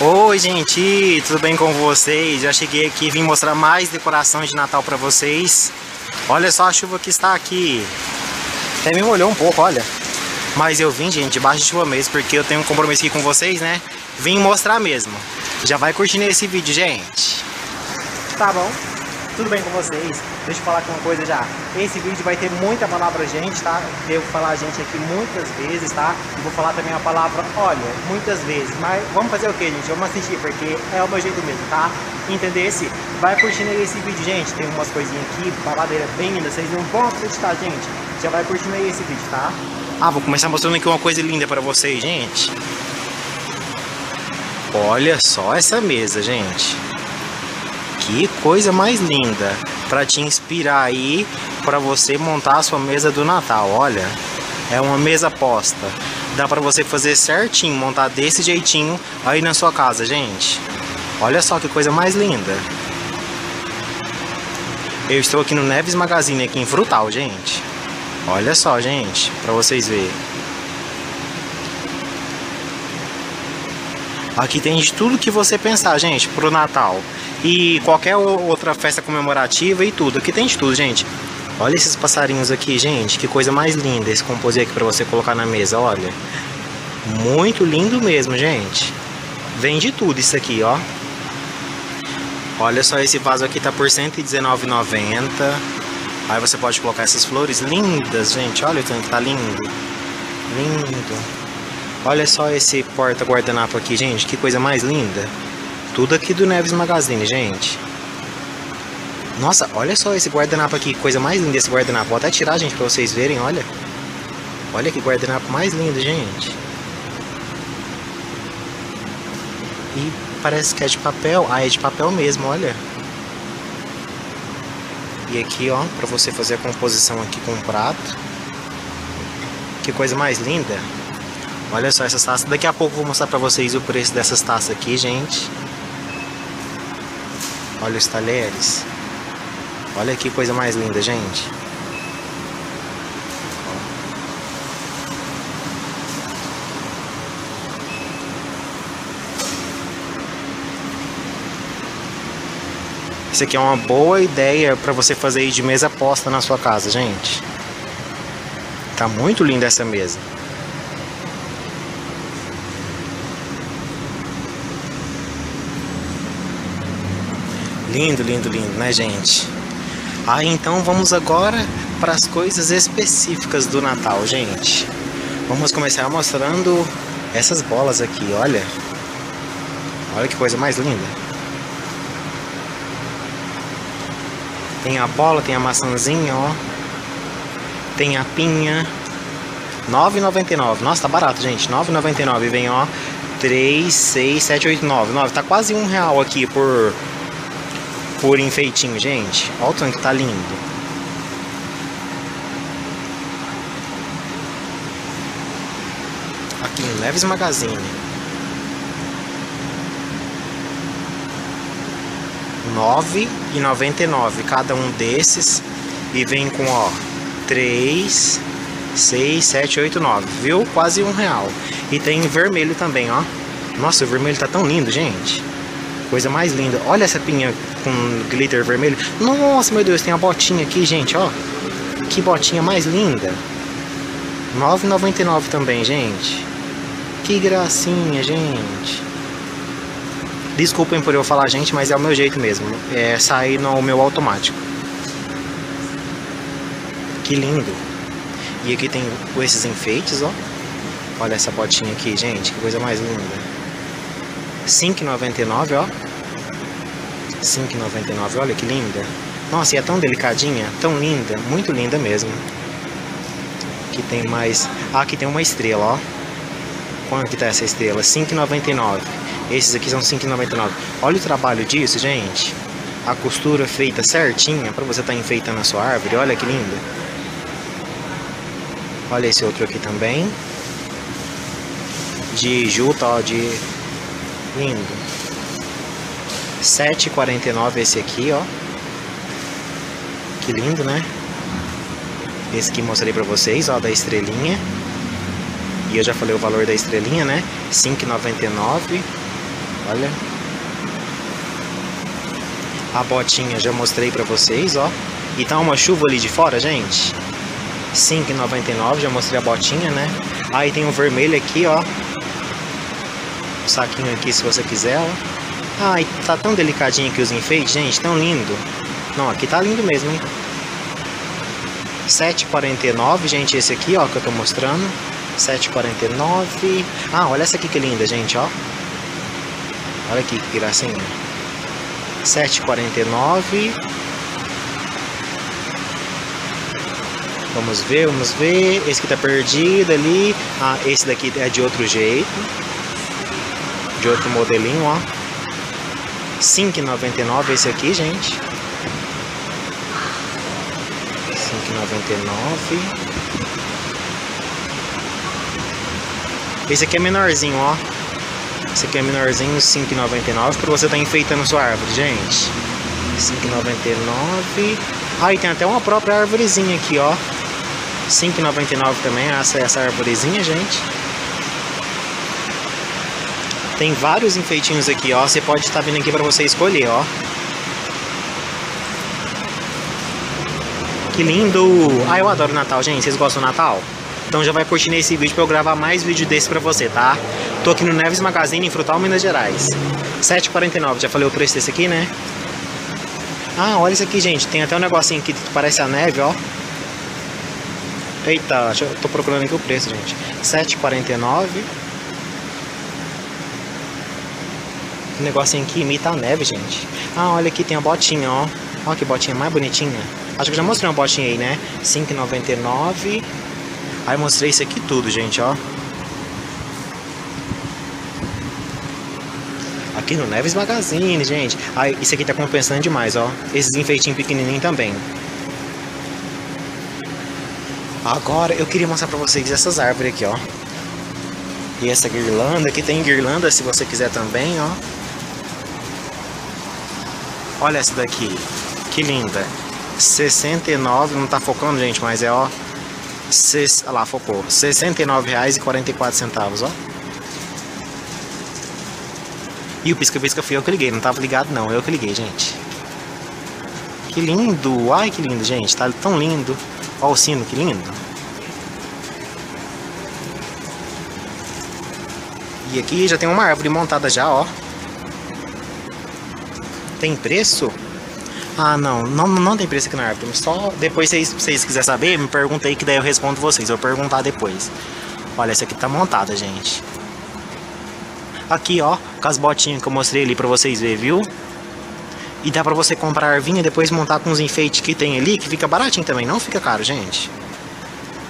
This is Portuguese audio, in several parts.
Oi gente, tudo bem com vocês? Já cheguei aqui e vim mostrar mais decorações de Natal pra vocês. Olha só a chuva que está aqui. Até me molhou um pouco, olha. Mas eu vim, gente, debaixo de chuva mesmo, porque eu tenho um compromisso aqui com vocês, né? Vim mostrar mesmo. Já vai curtindo esse vídeo, gente. Tá bom? Tudo bem com vocês? Deixa eu falar aqui uma coisa já. Esse vídeo vai ter muita palavra gente, tá? Eu vou falar gente aqui muitas vezes, tá? E vou falar também a palavra, olha, muitas vezes. Mas vamos fazer o que, gente? Vamos assistir, porque é o meu jeito mesmo, tá? Entendesse? Vai curtindo aí esse vídeo, gente. Tem umas coisinhas aqui, babadeira bem linda. Vocês não vão acreditar, gente. Já vai curtindo aí esse vídeo, tá? Ah, vou começar mostrando aqui uma coisa linda pra vocês, gente. Olha só essa mesa, gente. Que coisa mais linda. Pra te inspirar aí, pra você montar a sua mesa do Natal, olha. É uma mesa posta. Dá pra você fazer certinho, montar desse jeitinho aí na sua casa, gente. Olha só que coisa mais linda. Eu estou aqui no Neves Magazine, aqui em Frutal, gente. Olha só, gente, pra vocês verem. Aqui tem de tudo que você pensar, gente, pro Natal. E qualquer outra festa comemorativa e tudo. Aqui tem de tudo, gente. Olha esses passarinhos aqui, gente. Que coisa mais linda esse composê aqui pra você colocar na mesa, olha. Muito lindo mesmo, gente. Vem de tudo isso aqui, ó. Olha só, esse vaso aqui tá por R$119,90. Aí você pode colocar essas flores lindas, gente. Olha o tanto, tá lindo. Lindo. Olha só esse porta-guardanapo aqui, gente. Que coisa mais linda. Tudo aqui do Neves Magazine, gente. Nossa, olha só esse guardanapo aqui. Que coisa mais linda esse guardanapo. Vou até tirar, gente, pra vocês verem, olha. Olha que guardanapo mais lindo, gente. E parece que é de papel. Ah, é de papel mesmo, olha. E aqui, ó, pra você fazer a composição aqui com o prato. Que coisa mais linda. Olha só essas taças. Daqui a pouco eu vou mostrar pra vocês o preço dessas taças aqui, gente. Olha os talheres. Olha que coisa mais linda, gente. Isso aqui é uma boa ideia para você fazer aí de mesa posta na sua casa, gente. Tá muito linda essa mesa. Lindo, lindo, lindo, né, gente? Aí então vamos agora para as coisas específicas do Natal, gente. Vamos começar mostrando essas bolas aqui, olha. Olha que coisa mais linda. Tem a bola, tem a maçãzinha, ó. Tem a pinha. R$9,99. Nossa, tá barato, gente. R$9,99. Vem, ó. 3, 6, 7, 8, 9. 9. Tá quase R$1 aqui por enfeitinho, gente. Olha o tanto que tá lindo. Aqui no Neves Magazine. R$9,99 cada um desses. E vem com, ó, 3, 6, 7, 8, 9. Viu? Quase R$1. E tem vermelho também, ó. Nossa, o vermelho tá tão lindo, gente. Coisa mais linda. Olha essa pinha com glitter vermelho. Nossa, meu Deus, tem uma botinha aqui, gente, ó. Que botinha mais linda. R$9,99 também, gente. Que gracinha, gente. Desculpem por eu falar, gente, mas é o meu jeito mesmo. É sair no meu automático. Que lindo. E aqui tem esses enfeites, ó. Olha essa botinha aqui, gente. Que coisa mais linda. R$5,99, ó. R$5,99, olha que linda. Nossa, e é tão delicadinha, tão linda. Muito linda mesmo. Aqui tem mais... Ah, aqui tem uma estrela, ó. Quanto que tá essa estrela? R$5,99. Esses aqui são R$5,99. Olha o trabalho disso, gente. A costura feita certinha para você estar enfeitando a sua árvore. Olha que linda. Olha esse outro aqui também. De juta, ó, de... Lindo. R$7,49 esse aqui, ó. Que lindo, né? Esse aqui mostrei para vocês, ó, da estrelinha. E eu já falei o valor da estrelinha, né? R$5,99. Olha. A botinha já mostrei pra vocês, ó. E tá uma chuva ali de fora, gente. R$5,99, já mostrei a botinha, né? Aí tem um vermelho aqui, ó. Um saquinho aqui se você quiser, ó. Ai, tá tão delicadinho aqui os enfeites, gente. Tão lindo. Não, aqui tá lindo mesmo, hein? R$7,49, gente, esse aqui, ó, que eu tô mostrando. R$7,49. Ah, olha essa aqui que linda, gente, ó. Olha aqui que gracinha. R$7,49. Vamos ver, vamos ver. Esse que tá perdido ali. Ah, esse daqui é de outro jeito. De outro modelinho, ó. R$5,99 esse aqui, gente. R$5,99. Esse aqui é menorzinho, ó. Esse aqui é menorzinho, R$5,99. Pra você tá enfeitando sua árvore, gente. R$5,99. Ah, e tem até uma própria árvorezinha aqui, ó. R$5,99 também, essa árvorezinha, gente. Tem vários enfeitinhos aqui, ó. Você pode estar vindo aqui pra você escolher, ó. Que lindo! Ah, eu adoro Natal, gente. Vocês gostam do Natal? Então já vai curtindo esse vídeo pra eu gravar mais vídeo desse pra você, tá? Tô aqui no Neves Magazine, em Frutal, Minas Gerais. R$7,49, já falei o preço desse aqui, né? Ah, olha isso aqui, gente. Tem até um negocinho aqui que parece a neve, ó. Eita, eu tô procurando aqui o preço, gente. R$7,49. Um negocinho que imita a neve, gente. Ah, olha aqui, tem a botinha, ó. Olha que botinha mais bonitinha. Acho que eu já mostrei uma botinha aí, né? R$5,99. Aí mostrei isso aqui tudo, gente, ó. Aqui no Neves Magazine, gente. Aí, isso aqui tá compensando demais, ó. Esses enfeitinhos pequenininhos também. Agora eu queria mostrar pra vocês essas árvores aqui, ó. E essa guirlanda, aqui tem guirlanda se você quiser também, ó. Olha essa daqui. Que linda. 69, não tá focando, gente, mas é, ó. Olha lá, focou. R$69,44, ó. E o pisca-pisca fui eu que liguei, não tava ligado não, eu que liguei, gente. Que lindo, ai que lindo, gente, tá tão lindo. Ó o sino, que lindo. E aqui já tem uma árvore montada já, ó. Tem preço? Ah, não tem preço aqui na árvore. Só depois, se vocês quiserem saber, me pergunta aí que daí eu respondo vocês. Eu vou perguntar depois. Olha, essa aqui tá montada, gente. Aqui, ó, com as botinhas que eu mostrei ali pra vocês verem, viu? E dá pra você comprar a arvinha e depois montar com os enfeites que tem ali, que fica baratinho também, não fica caro, gente.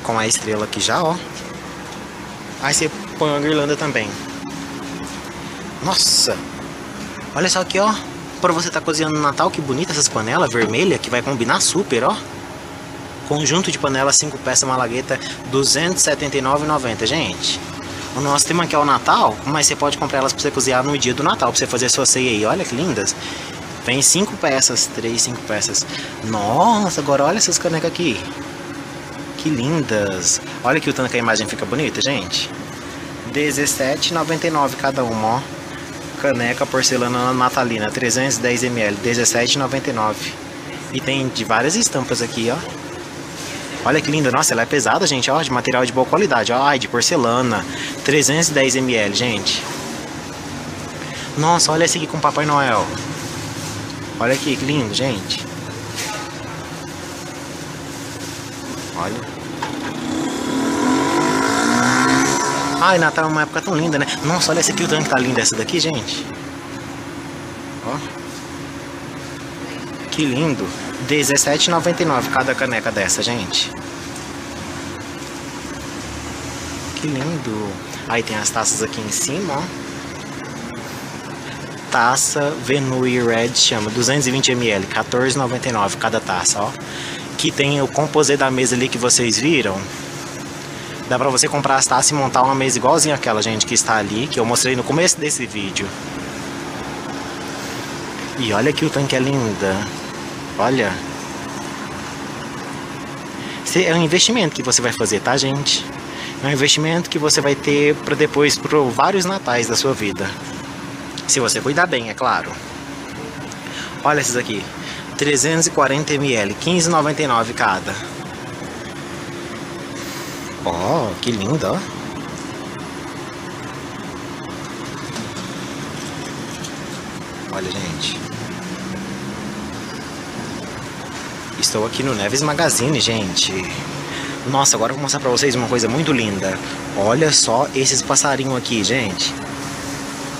Com a estrela aqui já, ó. Aí você põe uma guirlanda também. Nossa! Olha só aqui, ó. Pra você tá cozinhando no Natal, que bonita essas panelas vermelhas, que vai combinar super, ó. Conjunto de panela 5 peças malagueta, R$279,90, gente. O nosso tema aqui é o Natal, mas você pode comprar elas pra você cozinhar no dia do Natal, pra você fazer a sua ceia aí. Olha que lindas. Vem 5 peças, 5 peças. Nossa, agora olha essas canecas aqui. Que lindas. Olha aqui o tanto que a imagem fica bonita, gente. R$17,99 cada uma, ó. Caneca porcelana natalina 310ml, R$17,99. E tem de várias estampas aqui, ó. Olha que linda, nossa, ela é pesada, gente, ó. De material de boa qualidade, ó. Ai, de porcelana 310ml, gente. Nossa, olha esse aqui com Papai Noel. Olha aqui, que lindo, gente. Olha. Ai, Natal é uma época tão linda, né? Nossa, olha esse aqui, o tanque tá lindo essa daqui, gente. Ó. Que lindo. R$17,99 cada caneca dessa, gente. Que lindo. Aí tem as taças aqui em cima, ó. Taça Venue Red chama, 220ml, R$14,99 cada taça, ó. Que tem o composê da mesa ali que vocês viram. Dá pra você comprar as taças e montar uma mesa igualzinha àquela, gente, que está ali, que eu mostrei no começo desse vídeo. E olha aqui o tanque é linda. Olha. Esse é um investimento que você vai fazer, tá, gente? É um investimento que você vai ter pra depois, pro vários natais da sua vida. Se você cuidar bem, é claro. Olha esses aqui, 340 ml, R$15,99 cada. Ó, que lindo, ó. Olha, gente. Estou aqui no Neves Magazine, gente. Nossa, agora eu vou mostrar pra vocês uma coisa muito linda. Olha só esses passarinhos aqui, gente.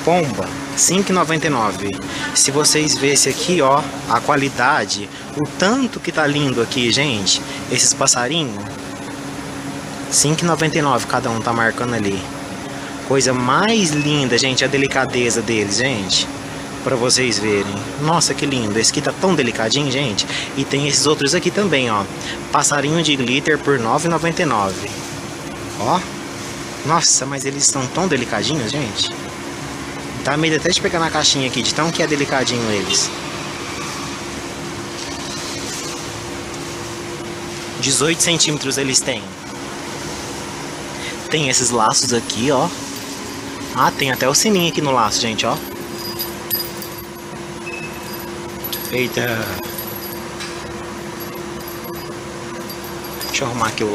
Pomba, R$5,99. Se vocês vissem aqui, ó, a qualidade, o tanto que tá lindo aqui, gente. Esses passarinhos, R$5,99 cada um, tá marcando ali. Coisa mais linda, gente, a delicadeza deles, gente. Pra vocês verem. Nossa, que lindo. Esse aqui tá tão delicadinho, gente. E tem esses outros aqui também, ó. Passarinho de glitter por R$9,99. Ó. Nossa, mas eles são tão delicadinhos, gente. Dá medo até de pegar na caixinha aqui, de tão que é delicadinho eles. R$18 centímetros eles têm. Tem esses laços aqui, ó. Ah, tem até o sininho aqui no laço, gente, ó. Eita! Deixa eu arrumar aqui o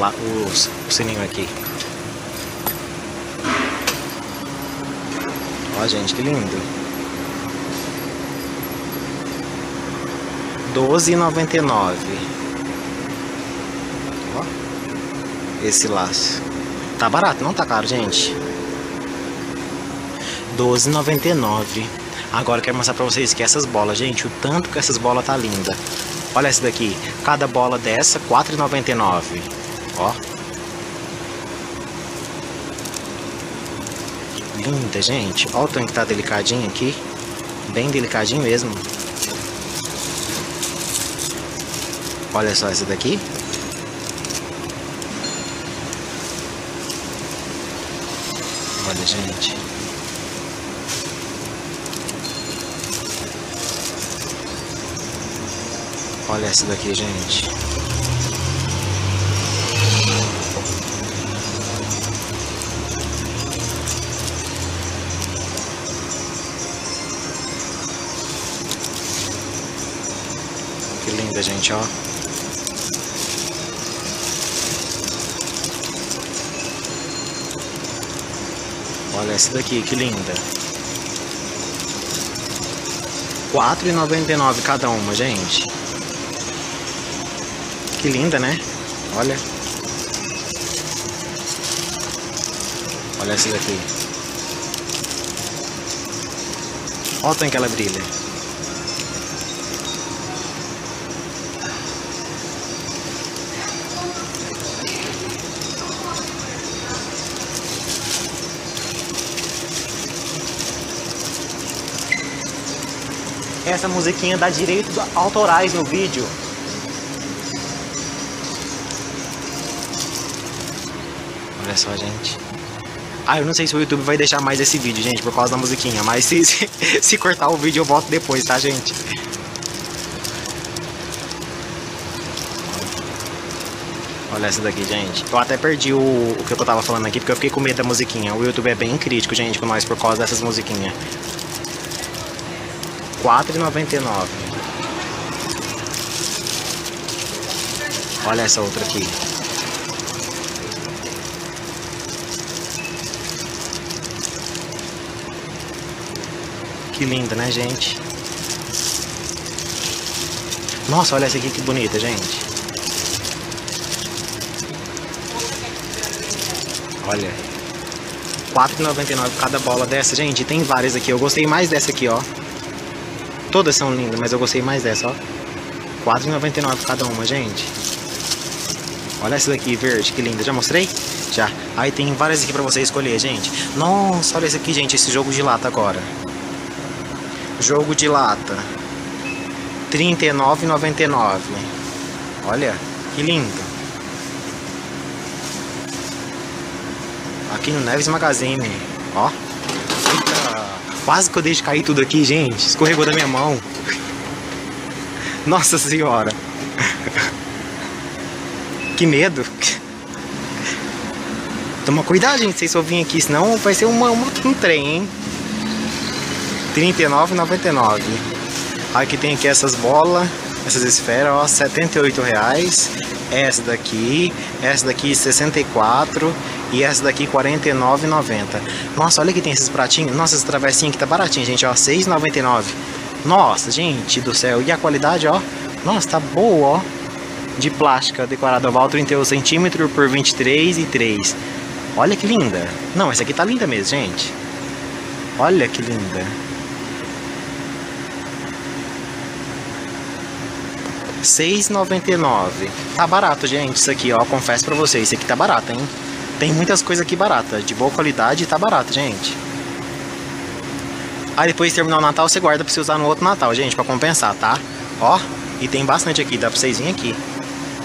sininho aqui. Ó, gente, que lindo! R$12,99. Ó, esse laço. Tá barato, não tá caro, gente? R$12,99. Agora eu quero mostrar pra vocês que essas bolas, gente, o tanto que essas bolas tá linda. Olha essa daqui, cada bola dessa, R$4,99. Ó. Linda, gente. Ó o tanto que tá delicadinho aqui. Bem delicadinho mesmo. Olha só essa daqui. Olha, gente. Olha essa daqui, gente. Que linda, gente, ó. Olha essa daqui, que linda. R$4,99 cada uma, gente. Que linda, né? Olha. Olha essa daqui. Olha o tanto que ela brilha. Essa musiquinha dá direitos autorais no vídeo. Olha só, gente. Ah, eu não sei se o YouTube vai deixar mais esse vídeo, gente, por causa da musiquinha. Mas se cortar o vídeo, eu volto depois, tá, gente? Olha essa daqui, gente. Eu até perdi o que eu tava falando aqui, porque eu fiquei com medo da musiquinha. O YouTube é bem crítico, gente, com nós por causa dessas musiquinhas. R$4,99. Olha essa outra aqui. Que linda, né, gente? Nossa, olha essa aqui que bonita, gente. Olha. R$4,99 cada bola dessa, gente. Tem várias aqui. Eu gostei mais dessa aqui, ó. Todas são lindas, mas eu gostei mais dessa, ó. R$4,99 cada uma, gente. Olha essa daqui, verde. Que linda. Já mostrei? Já. Aí tem várias aqui pra você escolher, gente. Nossa, olha esse aqui, gente. Esse jogo de lata agora. Jogo de lata, R$39,99. Olha, que lindo. Aqui no Neves Magazine, ó. Eita, quase que eu deixo cair tudo aqui, gente. Escorregou da minha mão. Nossa senhora. Que medo. Toma cuidado, gente, se eu vir aqui, senão vai ser um trem, hein. R$39,99. Aqui tem aqui essas bolas, essas esferas, ó, R$78. Essa daqui R$64 e essa daqui R$49,90. Nossa, olha que tem esses pratinhos. Nossa, essa travessinha aqui tá baratinha, gente, ó, R$6,99. Nossa, gente do céu, e a qualidade, ó. Nossa, tá boa, ó. De plástica decorada oval, 31 cm por 23,3. Olha que linda. Não, essa aqui tá linda mesmo, gente. Olha que linda. R$6,99. Tá barato, gente, isso aqui, ó. Confesso pra vocês, isso aqui tá barato, hein. Tem muitas coisas aqui baratas, de boa qualidade e tá barato, gente. Aí depois de terminar o Natal, você guarda pra você usar no outro Natal, gente, pra compensar, tá? Ó, e tem bastante aqui, dá pra vocês virem aqui.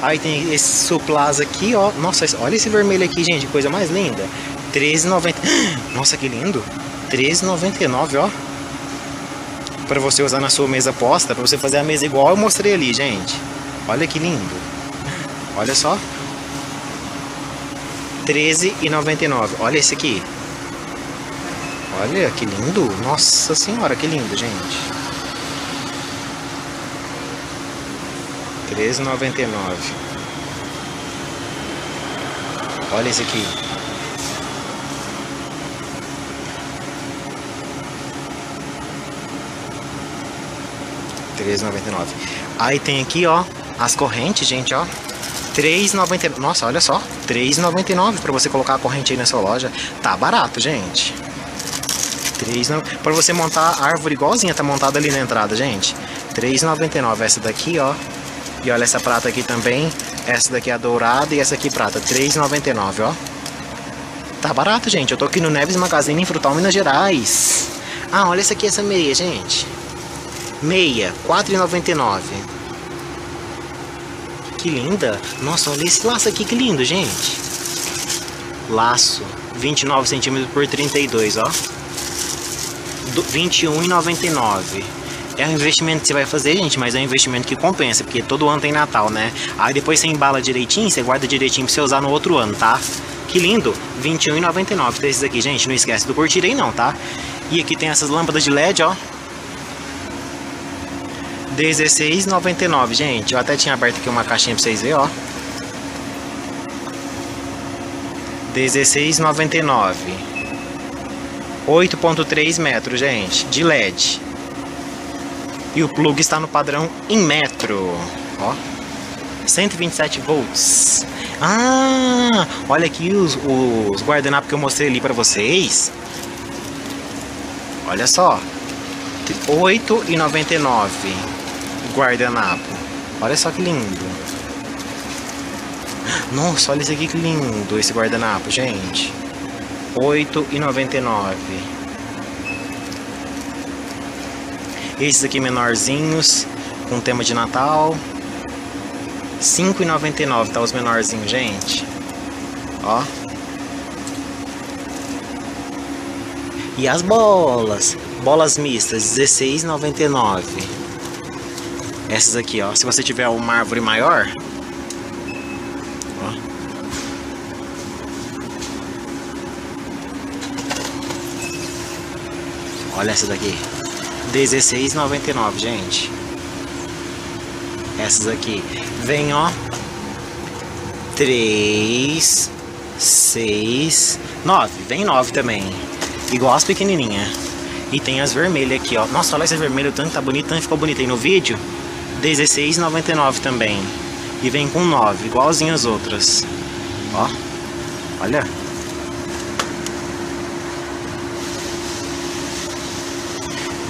Aí tem esse suplás aqui, ó. Nossa, olha esse vermelho aqui, gente, coisa mais linda. R$13,90. Nossa, que lindo. R$13,99, ó. Pra você usar na sua mesa posta, pra você fazer a mesa igual eu mostrei ali, gente. Olha que lindo. Olha só. R$13,99. Olha esse aqui. Olha que lindo. Nossa senhora, que lindo, gente. R$13,99. Olha esse aqui. R$3,99. Aí tem aqui, ó, as correntes, gente, ó. R$3,99. Nossa, olha só. R$3,99 pra você colocar a corrente aí na sua loja. Tá barato, gente. R$3,99. Pra você montar a árvore igualzinha, tá montada ali na entrada, gente. R$3,99. Essa daqui, ó. E olha essa prata aqui também. Essa daqui é a dourada e essa aqui prata. R$3,99, ó. Tá barato, gente. Eu tô aqui no Neves Magazine em Frutal, Minas Gerais. Ah, olha essa aqui, essa meia, gente. Meia, R$4,99. Que linda. Nossa, olha esse laço aqui, que lindo, gente. Laço, 29 centímetros por 32, ó. R$21,99. É um investimento que você vai fazer, gente, mas é um investimento que compensa, porque todo ano tem Natal, né? Aí depois você embala direitinho, você guarda direitinho pra você usar no outro ano, tá? Que lindo! R$21,99 tem esses aqui, gente. Não esquece do curtir aí não, tá? E aqui tem essas lâmpadas de LED, ó. R$16,99, gente. Eu até tinha aberto aqui uma caixinha pra vocês verem, ó. R$16,99. 8,3 metros, gente, de LED. E o plug está no padrão em metro, ó, 127 volts. Ah, olha aqui os guardanapos que eu mostrei ali para vocês. Olha só, R$8,99 guardanapo. Olha só que lindo. Nossa, olha esse aqui que lindo, esse guardanapo, gente. R$8,99. Esses aqui menorzinhos, com tema de Natal, R$5,99, tá, os menorzinhos, gente, ó. E as bolas, bolas mistas, R$16,99. Essas aqui, ó, se você tiver uma árvore maior, ó. Olha essa daqui. R$16,99, gente. Essas aqui vem, ó, 3, 6, 9. Vem 9 também. Igual as pequenininhas. E tem as vermelhas aqui, ó. Nossa, olha essa vermelha, o tanto tá bonito, tanto ficou bonito aí no vídeo. R$16,99 também. E vem com 9, igualzinho as outras. Ó, olha.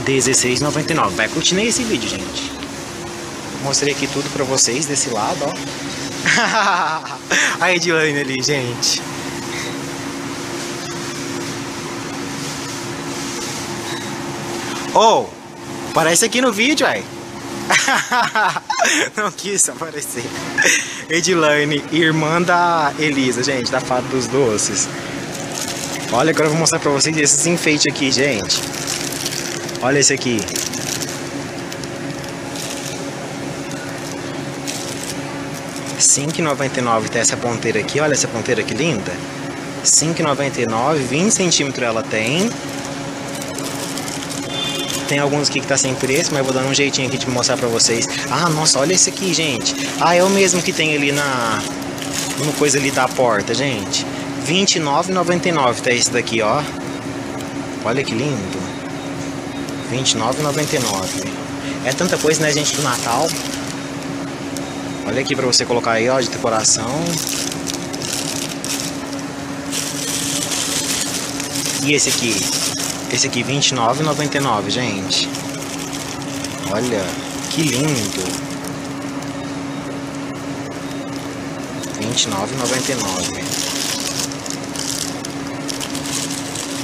R$16,99. Vai curtir esse vídeo, gente. Mostrei aqui tudo pra vocês desse lado, ó. A Edilene ali, gente. Oh, aparece aqui no vídeo, aí. Não quis aparecer. Edilene, irmã da Elisa, gente, da Fada dos Doces. Olha, agora eu vou mostrar pra vocês esses enfeites aqui, gente. Olha esse aqui. R$5,99 tem essa ponteira aqui. Olha essa ponteira que linda. R$5,99. 20 centímetros ela tem. Tem alguns aqui que tá sem preço, mas eu vou dando um jeitinho aqui de mostrar pra vocês. Ah, nossa, olha esse aqui, gente. Ah, é o mesmo que tem ali na... uma coisa ali da porta, gente. R$29,99 tá esse daqui, ó. Olha que lindo. R$29,99. É tanta coisa, né, gente, do Natal. Olha aqui pra você colocar aí, ó, de decoração. E esse aqui? Esse aqui, R$29,99, gente. Olha, que lindo. R$29,99.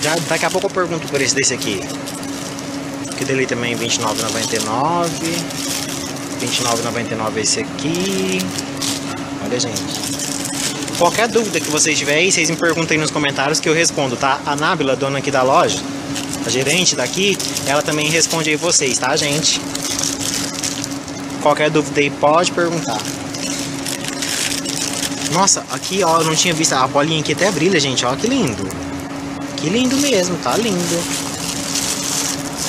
Já, daqui a pouco eu pergunto o preço desse aqui. Que dele também, R$29,99. R$29,99 esse aqui. Olha, gente. Qualquer dúvida que vocês tiverem, vocês me perguntem nos comentários que eu respondo, tá? A Nabila, dona aqui da loja, a gerente daqui, ela também responde aí vocês, tá, gente? Qualquer dúvida aí, pode perguntar. Nossa, aqui, ó, eu não tinha visto. A bolinha aqui até brilha, gente, ó, que lindo. Que lindo mesmo, tá lindo.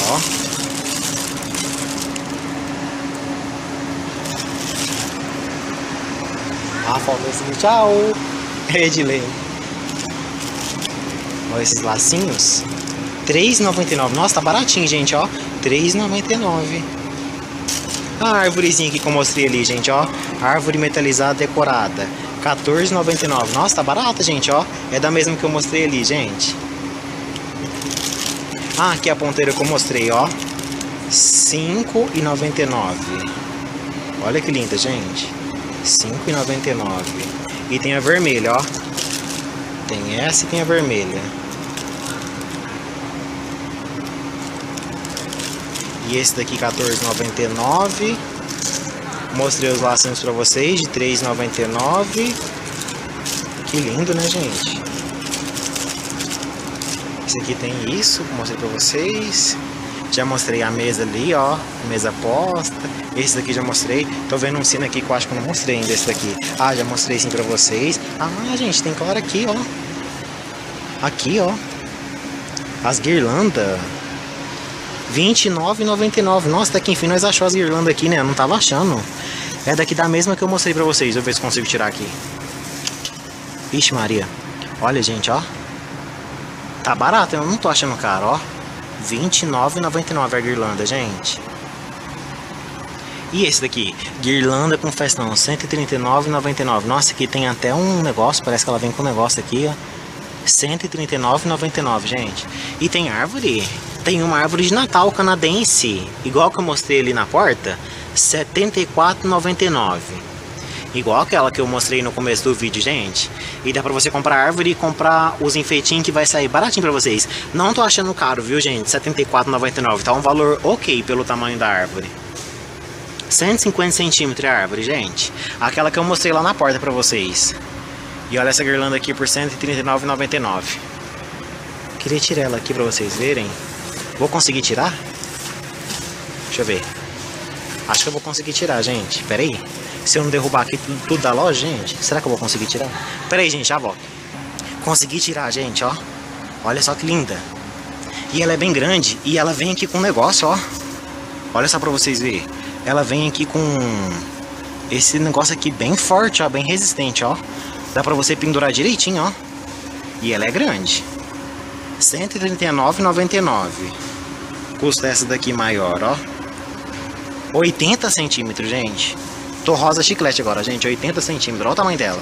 Ó. Rafaelzinho, tchau! Edilene. Olha esses lacinhos. R$3,99. Nossa, tá baratinho, gente, ó. R$3,99. A árvorezinha aqui que eu mostrei ali, gente, ó. Árvore metalizada decorada. R$14,99. Nossa, tá barata, gente, ó. É da mesma que eu mostrei ali, gente. Ah, aqui a ponteira que eu mostrei, ó. R$5,99. Olha que linda, gente. R$5,99. E tem a vermelha, ó. Tem essa e tem a vermelha. E esse daqui, R$14,99. Mostrei os lacinhos pra vocês, de R$3,99. Que lindo, né, gente? Esse aqui tem isso, mostrei pra vocês. Já mostrei a mesa ali, ó. Mesa posta. Esse daqui já mostrei. Tô vendo um sino aqui que eu acho que eu não mostrei ainda esse daqui. Ah, já mostrei sim pra vocês. Ah, gente, tem claro aqui, ó. Aqui, ó. As guirlandas. R$29,99. Nossa, até que enfim nós achamos as guirlandas aqui, né? Eu não tava achando. É daqui da mesma que eu mostrei pra vocês. Deixa eu ver se consigo tirar aqui. Vixe Maria. Olha, gente, ó. Tá barato, eu não tô achando caro, ó. R$29,99 a guirlanda, gente. E esse daqui, guirlanda com festão, R$139,99. Nossa, aqui tem até um negócio, parece que ela vem com um negócio aqui, ó. R$139,99, gente. E tem árvore, tem uma árvore de Natal canadense, igual que eu mostrei ali na porta, R$74,99. Igual aquela que eu mostrei no começo do vídeo, gente. E dá pra você comprar árvore e comprar os enfeitinhos que vai sair baratinho pra vocês. Não tô achando caro, viu, gente? R$74,99. Tá um valor ok pelo tamanho da árvore. 150 centímetros a árvore, gente. Aquela que eu mostrei lá na porta pra vocês. E olha essa guirlanda aqui por R$139,99. Queria tirar ela aqui pra vocês verem. Vou conseguir tirar? Deixa eu ver. Acho que eu vou conseguir tirar, gente. Pera aí. Se eu não derrubar aqui tudo da loja, gente, será que eu vou conseguir tirar? Pera aí, gente, já volto. Consegui tirar, gente, ó. Olha só que linda. E ela é bem grande e ela vem aqui com um negócio, ó. Olha só pra vocês verem. Ela vem aqui com esse negócio aqui bem forte, ó. Bem resistente, ó. Dá pra você pendurar direitinho, ó. E ela é grande. R$139,99. Custa essa daqui maior, ó. 80 centímetros, gente. Tô rosa chiclete agora, gente. 80 centímetros. Olha o tamanho dela.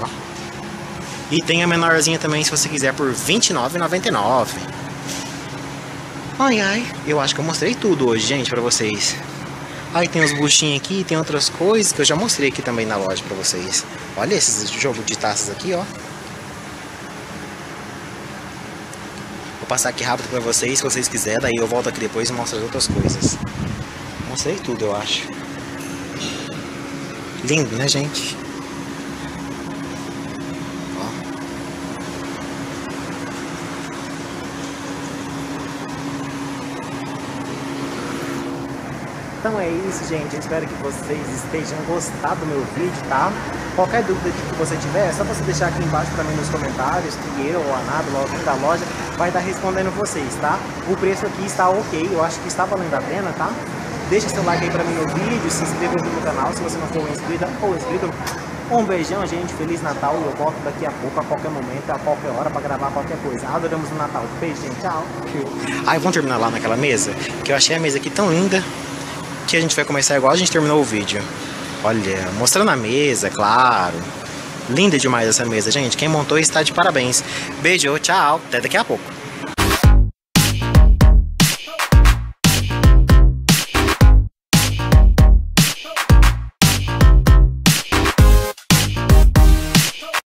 Ó. E tem a menorzinha também, se você quiser, por R$29,99. Ai, ai. Eu acho que eu mostrei tudo hoje, gente, pra vocês. Aí tem os buchinhos aqui, tem outras coisas que eu já mostrei aqui também na loja pra vocês. Olha esses jogo de taças aqui, ó. Vou passar aqui rápido pra vocês, se vocês quiserem. Daí eu volto aqui depois e mostro as outras coisas. Mostrei tudo, eu acho. Lindo, né, gente? Ó. Então é isso, gente. Eu espero que vocês estejam gostado do meu vídeo, tá? Qualquer dúvida que você tiver, é só você deixar aqui embaixo para mim nos comentários, que eu ou a Nabila, alguém da loja, vai estar respondendo vocês, tá? O preço aqui está ok, eu acho que está valendo a pena, tá? Deixa seu like aí para mim no vídeo, se inscreva aqui no canal se você não for inscrita ou inscrito. Um beijão, gente. Feliz Natal. Eu volto daqui a pouco, a qualquer momento, a qualquer hora, pra gravar qualquer coisa. Adoramos o Natal. Beijo, gente. Tchau. Aí vamos terminar lá naquela mesa, que eu achei a mesa aqui tão linda, que a gente vai começar igual a gente terminou o vídeo. Olha, mostrando a mesa, claro. Linda demais essa mesa, gente. Quem montou está de parabéns. Beijo, tchau. Até daqui a pouco.